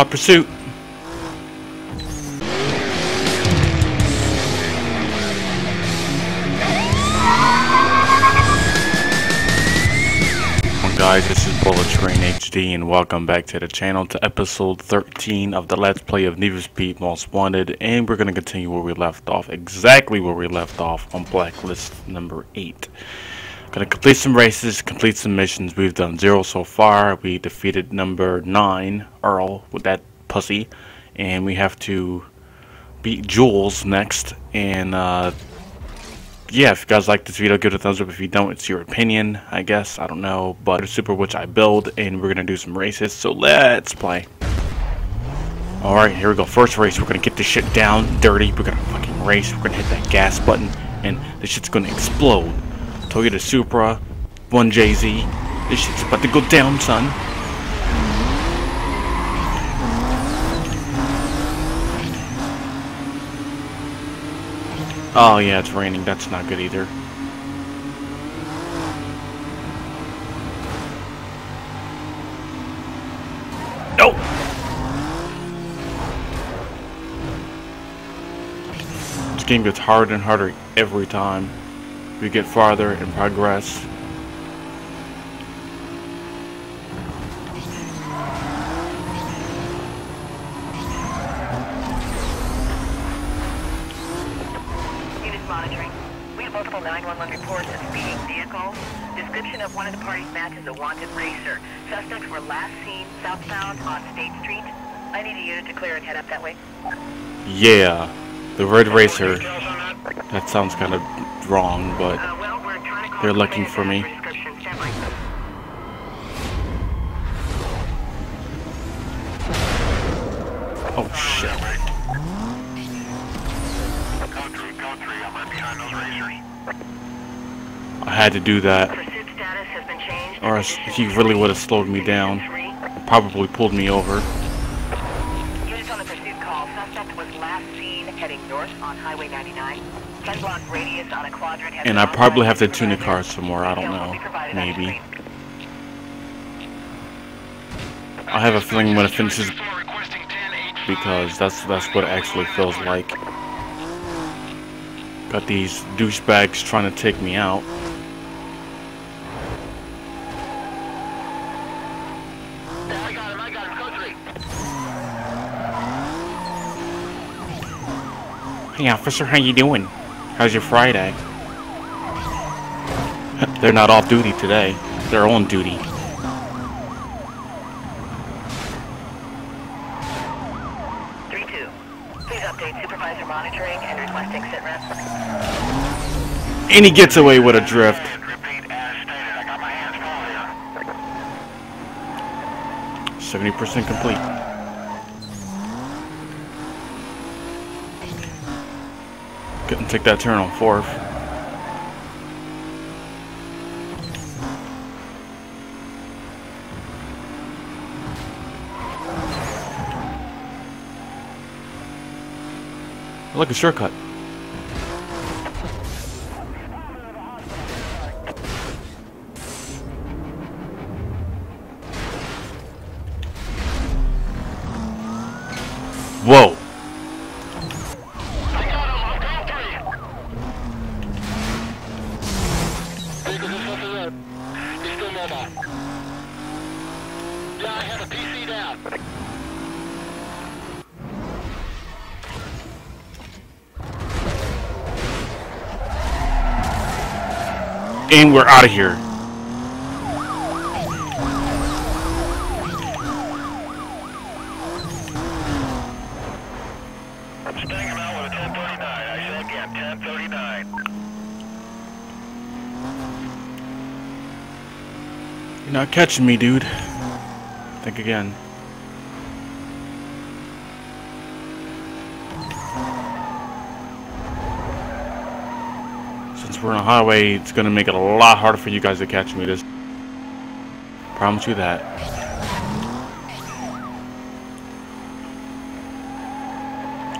Hot Pursuit. Guys, this is Bullet Train HD and welcome back to the channel to episode 13 of the Let's Play of Need for Speed Most Wanted, and we're going to continue where we left off, exactly where we left off on Blacklist number 8. Going to complete some races, complete some missions. We've done 0 so far. We defeated number 9, Earl, with that pussy, and we have to beat Jules next, and yeah, if you guys like this video, give it a thumbs up. If you don't, it's your opinion, I guess. I don't know, but it's super which I build, and we're going to do some races, so let's play. Alright, here we go. First race, we're going to get this shit down, dirty. We're going to fucking race. We're going to hit that gas button, and this shit's going to explode. Toyota Supra, one Jay-Z. This shit's about to go down, son. Oh yeah, it's raining. That's not good either. Nope. This game gets harder and harder every time we get farther and progress. Multiple 911 reports of speeding vehicles. Description of one of the parties matches a wanted racer. Suspects were last seen southbound on State Street. I need a unit to clear and head up that way. Yeah, the red racer. That sounds kind of wrong, but they're looking for me. Oh shit. I had to do that, or else he really would have slowed me down, probably pulled me over. Units on the pursuit call. Suspect was last seen heading north on Highway 99. 10-block radius on a quadrant. And I probably have to tune the car some more. I don't know. Maybe. I have a feeling I'm gonna finish this because that's what it actually feels like. Got these douchebags trying to take me out. Hey officer, how you doing? How's your Friday? They're not off duty today. They're on duty. And he gets away with a drift. Repeat as stated, I got my hands full here. 70% complete. Couldn't take that turn on 4th. Look, a shortcut. Whoa. And we're out of here. You're not catching me, dude. Think again. Since we're on a highway, it's gonna make it a lot harder for you guys to catch me. This, promise you that.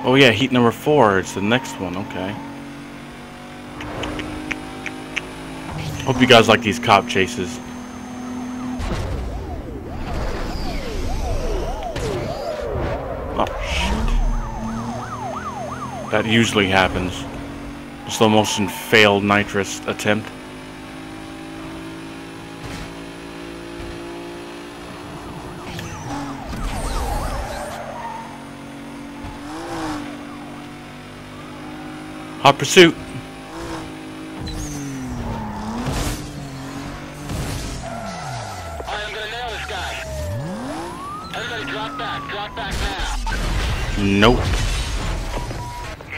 Oh yeah, heat number 4. It's the next one. Okay. Hope you guys like these cop chases. That usually happens. Slow motion failed nitrous attempt. Hot Pursuit. I am gonna nail this guy. Everybody drop back now. Nope. He's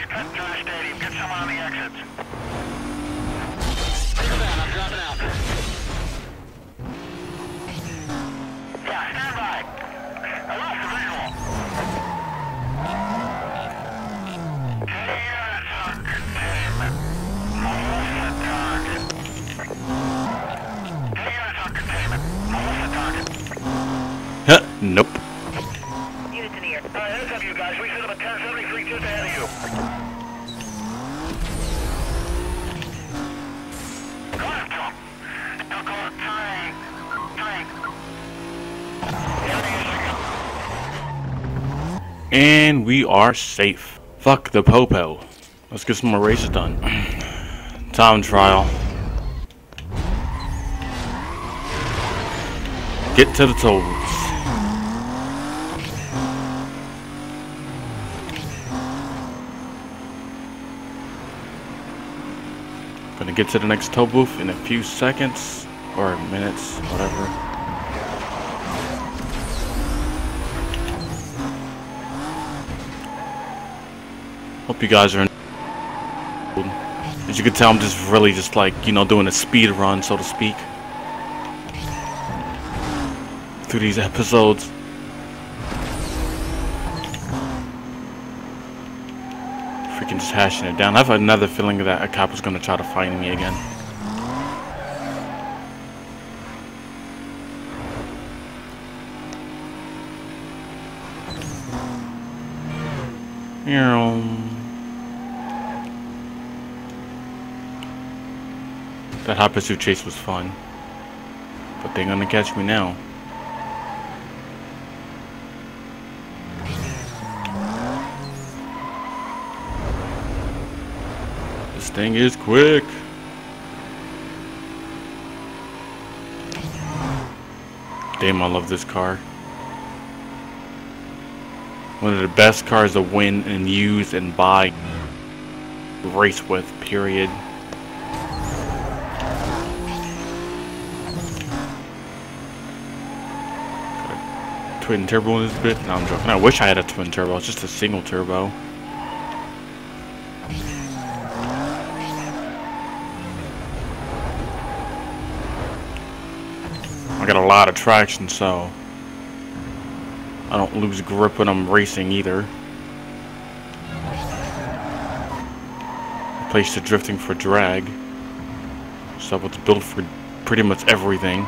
cut through the stadium, get someone on the exits. Take him down, I'm dropping out. Yeah, stand by. I lost the visual. Huh, nope. Units in the air. Alright, heads up you guys. We set up a 1073 just ahead of you. Go ahead, Tom. Now go on Frank. And we are safe. Fuck the popo. Let's get some more races done. Time trial. Get to the tolls. Gonna get to the next toll booth in a few seconds or minutes, whatever. Hope you guys are in. As you can tell, I'm just really just like, you know, doing a speed run, so to speak, through these episodes. Freaking just hashing it down. I have another feeling that a cop is gonna try to find me again. That Hot Pursuit chase was fun, but they're gonna catch me now. This thing is quick. Damn, I love this car. One of the best cars to win and use and buy, race with, period. Got a twin turbo in this bit? No, I'm joking. I wish I had a twin turbo. It's just a single turbo. I got a lot of traction, so I don't lose grip when I'm racing either. Replace the drifting for drag. So it's built for pretty much everything.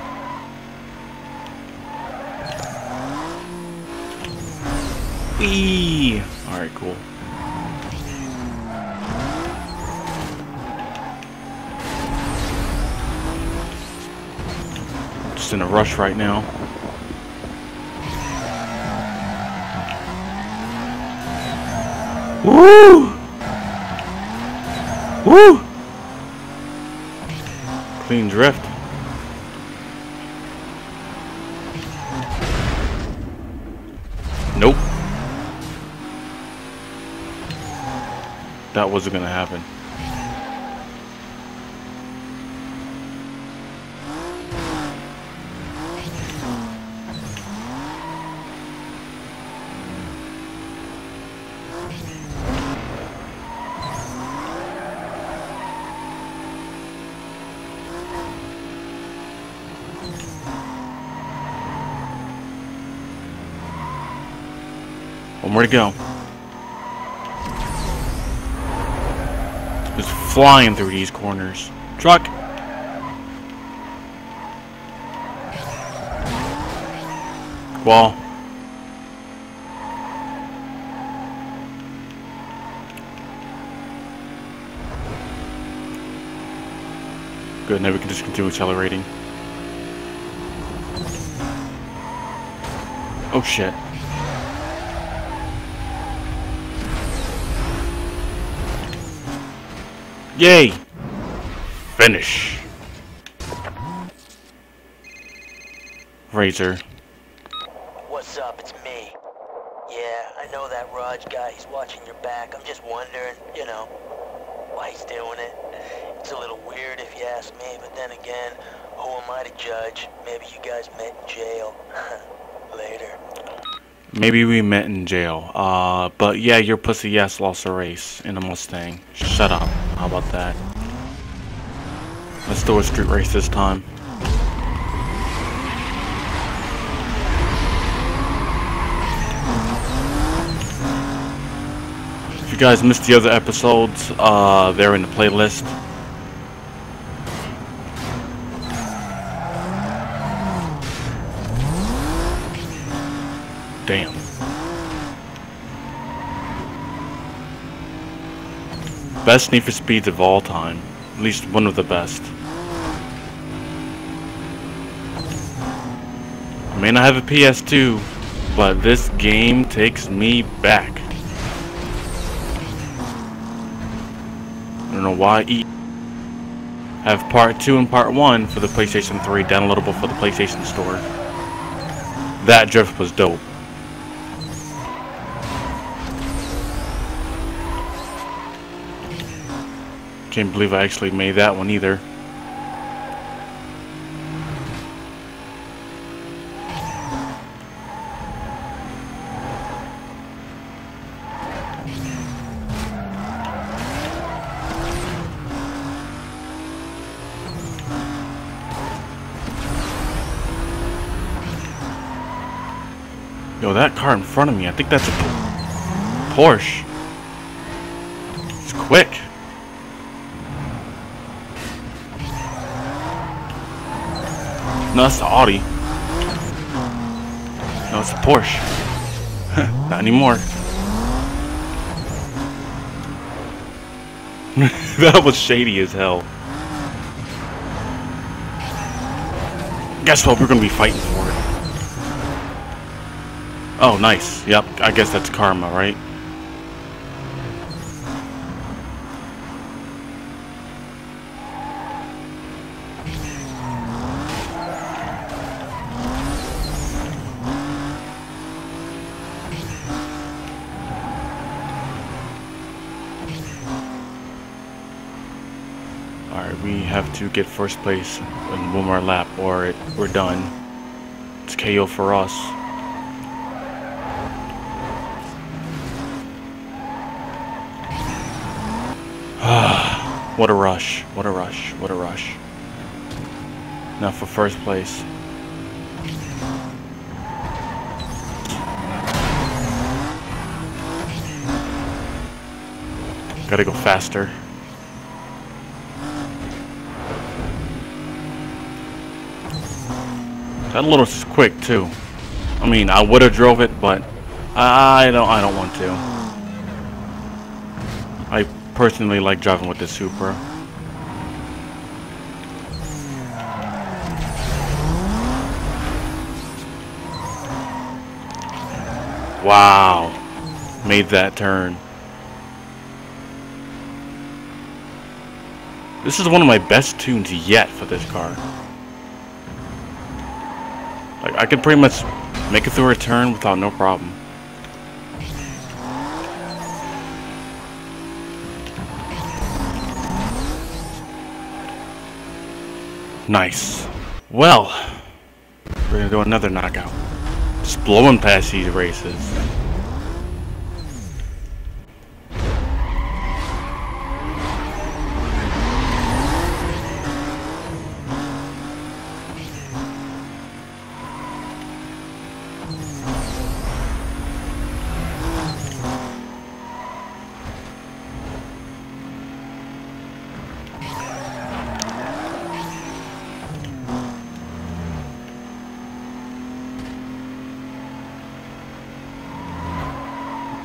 Eee! Alright, cool. Just in a rush right now. Woo! Woo! Clean drift. Nope. That wasn't gonna happen. One more to go. Just flying through these corners. Truck! Wall. Good, now we can just continue accelerating. Oh shit. Yay! Finish. Razor. What's up? It's me. Yeah, I know that Raj guy. He's watching your back. I'm just wondering, you know, why he's doing it. It's a little weird if you ask me, but then again, who am I to judge? Maybe you guys met in jail. Later. Maybe we met in jail. But yeah, your pussy ass lost a race in a Mustang. Shut up. How about that? Let's do a street race this time. If you guys missed the other episodes, they're in the playlist. Damn. Best Need for Speeds of all time. At least one of the best. I may not have a PS2, but this game takes me back. I don't know why. I have part 2 and part 1 for the PlayStation 3 downloadable for the PlayStation Store. That drift was dope. Can't believe I actually made that one either. Yo, that car in front of me, I think that's a Porsche. It's quick. No, that's the Audi. No, it's a Porsche. Not anymore. That was shady as hell. Guess what? We're gonna be fighting for it. Oh, nice. Yep, I guess that's karma, right? To get first place in one more lap or we're done. It's KO for us. What a rush, what a rush, what a rush. Now for first place. Gotta go faster. That little quick too. I mean, I would have drove it, but I don't want to. I personally like driving with the Supra. Wow, made that turn. This is one of my best tunes yet for this car. I can pretty much make it through a turn without no problem. Nice. Well, we're gonna do another knockout. Just blowing past these races.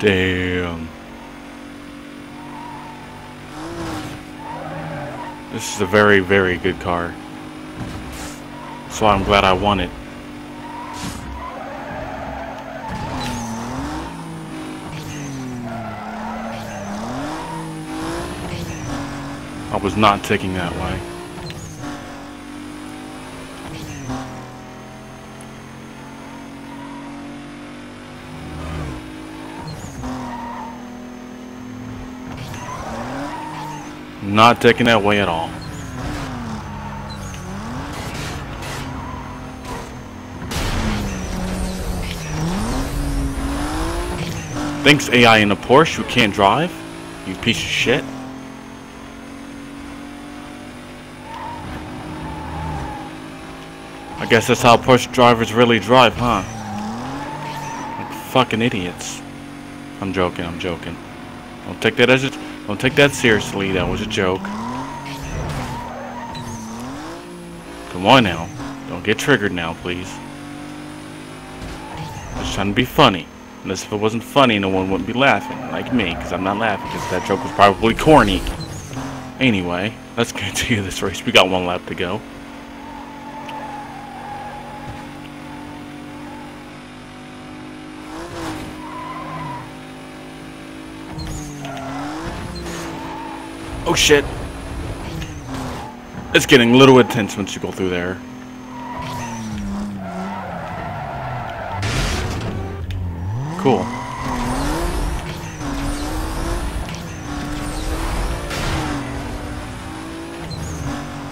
Damn. This is a very, very good car. So I'm glad I won it. I was not taking that way. Not taking that way at all. Thinks AI in a Porsche who can't drive? You piece of shit. I guess that's how Porsche drivers really drive, huh? Like fucking idiots. I'm joking, I'm joking. Don't take that as it. Don't take that seriously, that was a joke. Come on now. Don't get triggered now, please. I was trying to be funny. Unless if it wasn't funny, no one wouldn't be laughing. Like me, because I'm not laughing, because that joke was probably corny. Anyway, let's continue this race. We got one lap to go. Oh shit. It's getting a little intense once you go through there. Cool.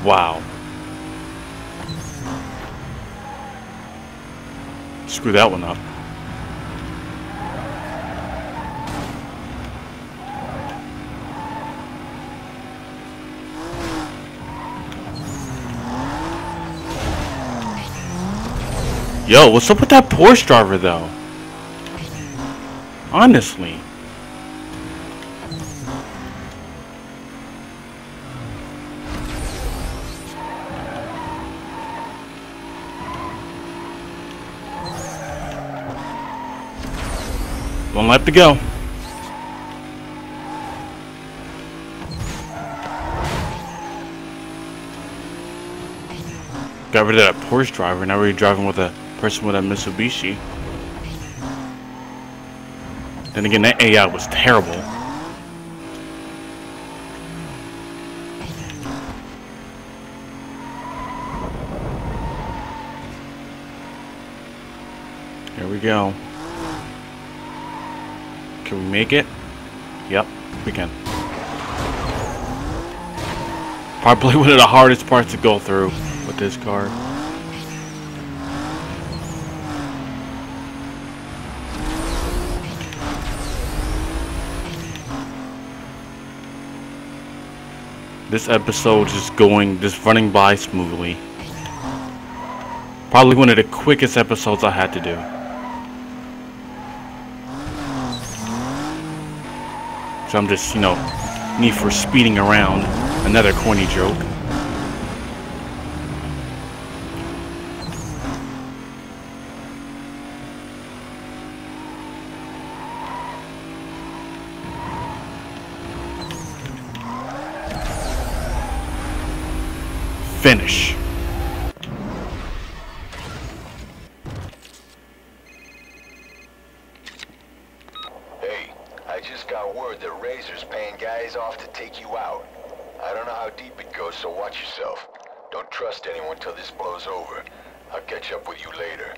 Wow. Screw that one up. Yo, what's up with that Porsche driver, though? Honestly. One lap to go. Got rid of that Porsche driver, now we're driving with a person with a Mitsubishi. Then again, that AI was terrible. There we go. Can we make it? Yep, we can. Probably one of the hardest parts to go through with this car. This episode is running by smoothly. Probably one of the quickest episodes I had to do. So I'm just, you know, Need for Speeding around. Another corny joke. Finish. Hey, I just got word that Razor's paying guys off to take you out. I don't know how deep it goes, so watch yourself. Don't trust anyone till this blows over. I'll catch up with you later.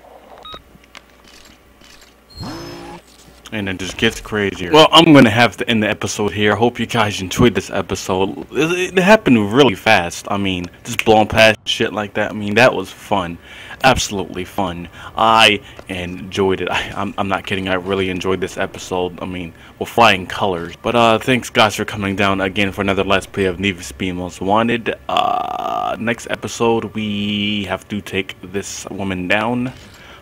And it just gets crazier. Well, I'm going to have to end the episode here. Hope you guys enjoyed this episode. It happened really fast. I mean, just blowing past shit like that. I mean, that was fun. Absolutely fun. I enjoyed it. I'm not kidding. I really enjoyed this episode. I mean, we're flying colors. But thanks, guys, for coming down again for another Let's Play of Need for Speed Most Wanted. Next episode, we have to take this woman down.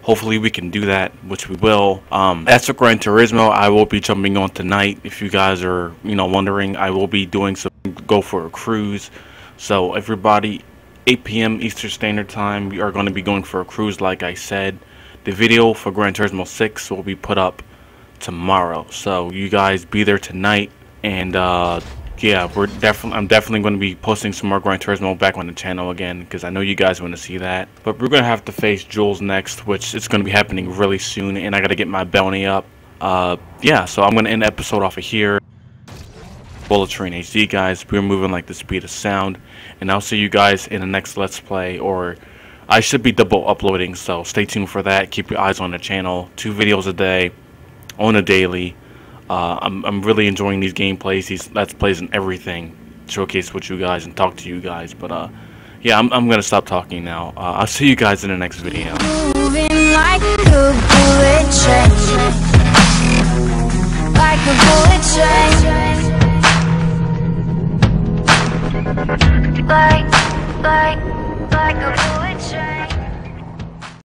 Hopefully we can do that, which we will. As for Gran Turismo, I will be jumping on tonight. If you guys are, you know, wondering, I will be doing some Go for a Cruise. So everybody, 8 p.m. Eastern Standard Time, we are going to be going for a cruise, like I said. The video for Gran Turismo 6 will be put up tomorrow. So you guys be there tonight, and yeah, I'm definitely going to be posting some more Gran Turismo back on the channel again, because I know you guys want to see that. But we're going to have to face Jules next, which is going to be happening really soon, and I got to get my bounty up. Yeah, so I'm going to end the episode off of here. Bullet Train HD, guys. We're moving like the speed of sound, and I'll see you guys in the next Let's Play, or I should be double uploading, so stay tuned for that. Keep your eyes on the channel. 2 videos a day on a daily. I'm really enjoying these gameplays, these Let's Plays and everything. Showcase with you guys and talk to you guys, but yeah, I'm gonna stop talking now. I'll see you guys in the next video. Moving like a bullet train.